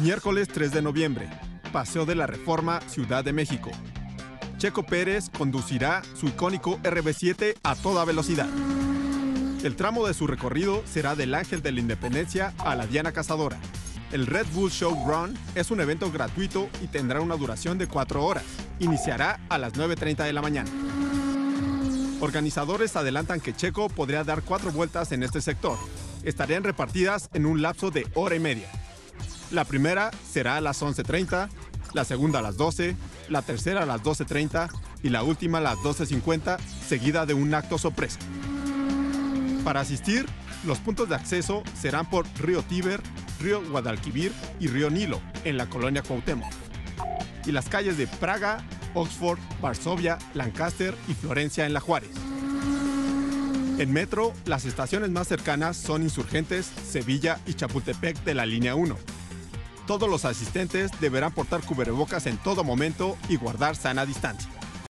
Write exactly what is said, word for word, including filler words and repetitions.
Miércoles tres de noviembre, Paseo de la Reforma, Ciudad de México. Checo Pérez conducirá su icónico R B siete a toda velocidad. El tramo de su recorrido será del Ángel de la Independencia a la Diana Cazadora. El Red Bull Show Run es un evento gratuito y tendrá una duración de cuatro horas. Iniciará a las nueve treinta de la mañana. Organizadores adelantan que Checo podría dar cuatro vueltas en este sector. Estarían repartidas en un lapso de hora y media. La primera será a las once treinta, la segunda a las doce, la tercera a las doce treinta y la última a las doce cincuenta, seguida de un acto sorpresa. Para asistir, los puntos de acceso serán por Río Tíber, Río Guadalquivir y Río Nilo, en la colonia Cuauhtémoc. Y las calles de Praga, Oxford, Varsovia, Lancaster y Florencia en La Juárez. En metro, las estaciones más cercanas son Insurgentes, Sevilla y Chapultepec de la línea uno. Todos los asistentes deberán portar cubrebocas en todo momento y guardar sana distancia.